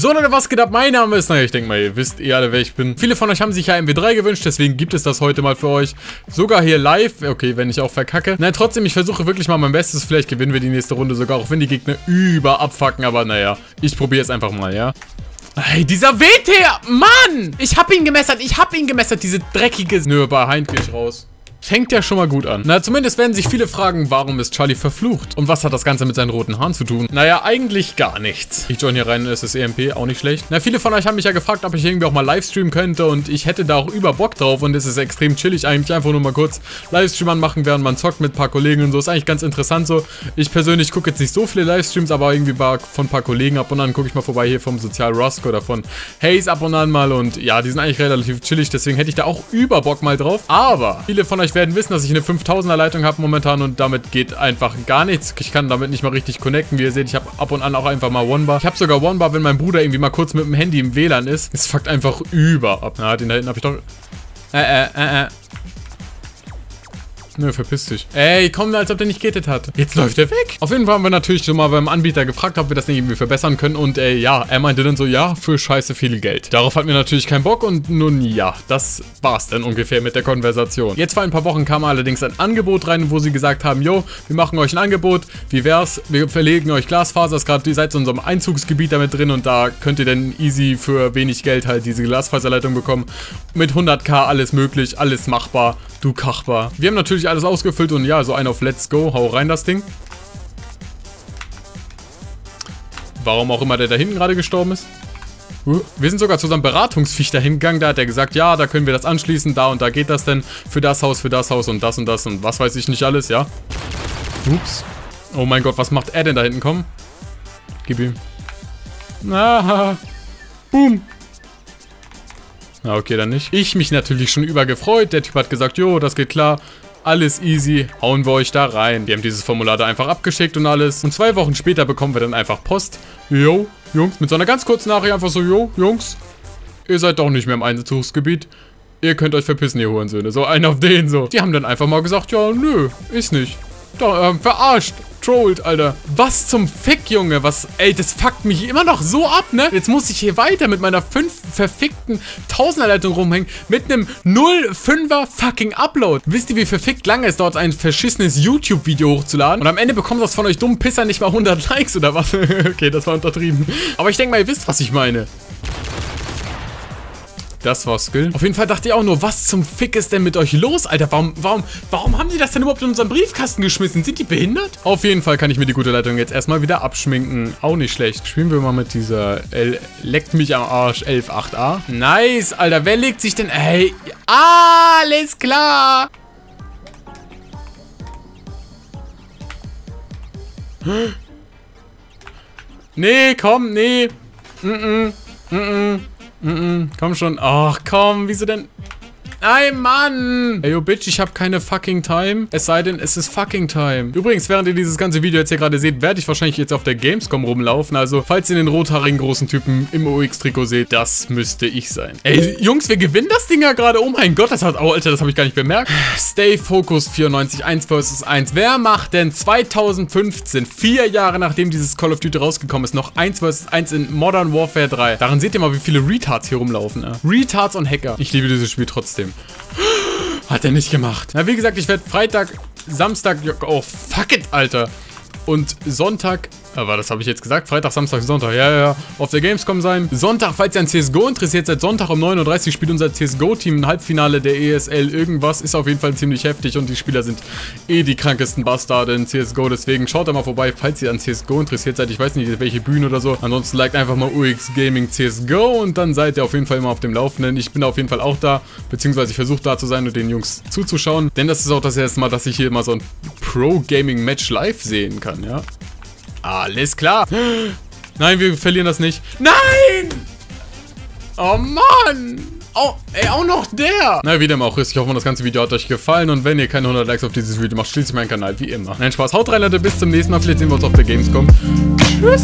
So Leute, was geht ab? Mein Name ist, naja, ich denke mal, ihr wisst eh alle, wer ich bin. Viele von euch haben sich ja MW3 gewünscht, deswegen gibt es das heute mal für euch. Sogar hier live, okay, wenn ich auch verkacke. Nein, trotzdem, ich versuche wirklich mal mein Bestes. Vielleicht gewinnen wir die nächste Runde sogar, auch wenn die Gegner über abfucken. Aber naja, ich probiere es einfach mal, ja. Ey, dieser WTR, Mann! Ich hab ihn gemessert, diese dreckige... Nö, bei Heinz gehe ich raus. Fängt ja schon mal gut an. Na, zumindest werden sich viele fragen, warum ist Charlie verflucht? Und was hat das Ganze mit seinen roten Haaren zu tun? Naja, eigentlich gar nichts. Ich join hier rein, es ist EMP, auch nicht schlecht. Na, viele von euch haben mich ja gefragt, ob ich irgendwie auch mal Livestreamen könnte. Und ich hätte da auch über Bock drauf. Und es ist extrem chillig eigentlich, einfach nur mal kurz Livestream anmachen, während man zockt mit ein paar Kollegen und so. Ist eigentlich ganz interessant so. Ich persönlich gucke jetzt nicht so viele Livestreams, aber irgendwie von ein paar Kollegen ab und an gucke ich mal vorbei hier vom Sozial Rusk oder von Haze ab und an mal. Und ja, die sind eigentlich relativ chillig, deswegen hätte ich da auch über Bock mal drauf. Aber viele von euch werden wissen, dass ich eine 5000er Leitung habe momentan und damit geht einfach gar nichts. Ich kann damit nicht mal richtig connecten. Wie ihr seht, ich habe ab und an auch einfach mal One-Bar. Ich habe sogar One-Bar, wenn mein Bruder irgendwie mal kurz mit dem Handy im WLAN ist. Es fuckt einfach über ab. Na, den da hinten habe ich doch... Nö, verpiss dich. Ey, komm, als ob der nicht getet hat. Jetzt läuft er weg. Auf jeden Fall haben wir natürlich schon mal beim Anbieter gefragt, ob wir das nicht irgendwie verbessern können. Und ja, er meinte dann so, ja, für scheiße viel Geld. Darauf hatten wir natürlich keinen Bock. Und nun ja, das war's dann ungefähr mit der Konversation. Jetzt vor ein paar Wochen kam allerdings ein Angebot rein, wo sie gesagt haben, yo, wir machen euch ein Angebot. Wie wär's? Wir verlegen euch Glasfaser. Ist gerade, ihr seid in unserem Einzugsgebiet damit drin. Und da könnt ihr dann easy für wenig Geld halt diese Glasfaserleitung bekommen. Mit 100k alles möglich, alles machbar. Du Kachbar. Wir haben natürlich alles ausgefüllt und ja, so ein auf Let's Go. Hau rein das Ding. Warum auch immer der da hinten gerade gestorben ist. Wir sind sogar zu so einem Beratungsviech dahin gegangen. Da hat er gesagt, ja, da können wir das anschließen. Da und da geht das denn. Für das Haus und das und das und was weiß ich nicht alles, ja. Ups. Oh mein Gott, was macht er denn da hinten? Komm. Gib ihm. Ah, boom. Na okay, dann nicht. Ich mich natürlich schon übergefreut. Der Typ hat gesagt, jo, das geht klar. Alles easy. Hauen wir euch da rein. Wir haben dieses Formular da einfach abgeschickt und alles. Und 2 Wochen später bekommen wir dann einfach Post. Jo, Jungs, mit so einer ganz kurzen Nachricht einfach so, jo, Jungs, ihr seid doch nicht mehr im Einzugsgebiet. Ihr könnt euch verpissen, ihr Hurensöhne. So einen auf den so. Die haben dann einfach mal gesagt, ja, nö, ist nicht. Doch, verarscht. Trollt, Alter. Was zum Fick, Junge. Was, ey, das fuckt mich immer noch so ab, ne? Jetzt muss ich hier weiter mit meiner 5 verfickten 1000er-Leitung rumhängen. Mit einem 0,5er fucking Upload. Wisst ihr, wie verfickt lange es dauert, ein verschissenes YouTube-Video hochzuladen? Und am Ende bekommt das von euch dummen Pisser nicht mal 100 Likes oder was? Okay, das war untertrieben. Aber ich denke mal, ihr wisst, was ich meine. Das war Skill. Auf jeden Fall dachte ich auch nur, was zum Fick ist denn mit euch los, Alter? Warum haben die das denn überhaupt in unseren Briefkasten geschmissen? Sind die behindert? Auf jeden Fall kann ich mir die gute Leitung jetzt erstmal wieder abschminken. Auch nicht schlecht. Spielen wir mal mit dieser Leckt mich am Arsch 11.8a. Nice, Alter. Wer legt sich denn... Ey, alles klar. Nee, komm, nee. Komm schon. Ach komm, wieso denn? Nein, Mann! Ey, yo, Bitch, ich hab keine fucking Time. Es sei denn, es ist fucking Time. Übrigens, während ihr dieses ganze Video jetzt hier gerade seht, werde ich wahrscheinlich jetzt auf der Gamescom rumlaufen. Also, falls ihr den rothaarigen großen Typen im OX-Trikot seht, das müsste ich sein. Ey, Jungs, wir gewinnen das Ding ja gerade. Oh mein Gott, das hat... Oh, Alter, das habe ich gar nicht bemerkt. Stay Focused 94, 1 vs. 1. Wer macht denn 2015, 4 Jahre nachdem dieses Call of Duty rausgekommen ist, noch 1 vs. 1 in Modern Warfare 3? Daran seht ihr mal, wie viele Retards hier rumlaufen. Ja. Retards und Hacker. Ich liebe dieses Spiel trotzdem. Hat er nicht gemacht. Na, wie gesagt, ich werde Freitag, Samstag... Oh, fuck it, Alter. Und Sonntag... Aber das habe ich jetzt gesagt. Freitag, Samstag, Sonntag. Ja. Auf der Gamescom sein. Sonntag, falls ihr an CSGO interessiert seid. Sonntag um 9:30 Uhr spielt unser CSGO-Team ein Halbfinale der ESL. Irgendwas ist auf jeden Fall ziemlich heftig. Und die Spieler sind eh die krankesten Bastarde in CSGO. Deswegen schaut da mal vorbei, falls ihr an CSGO interessiert seid. Ich weiß nicht, welche Bühne oder so. Ansonsten liked einfach mal UX Gaming CSGO. Und dann seid ihr auf jeden Fall immer auf dem Laufenden. Ich bin auf jeden Fall auch da. Beziehungsweise ich versuche da zu sein und den Jungs zuzuschauen. Denn das ist auch das erste Mal, dass ich hier mal so ein Pro-Gaming-Match live sehen kann, ja. Alles klar. Nein, wir verlieren das nicht. Nein! Oh Mann! Oh, ey, auch noch der! Na, wie dem auch ist. Ich hoffe, das ganze Video hat euch gefallen. Und wenn ihr keine 100 Likes auf dieses Video macht, schließt meinen Kanal, wie immer. Nein, Spaß. Haut rein, Leute. Bis zum nächsten Mal. Vielleicht sehen wir uns auf der Gamescom. Tschüss!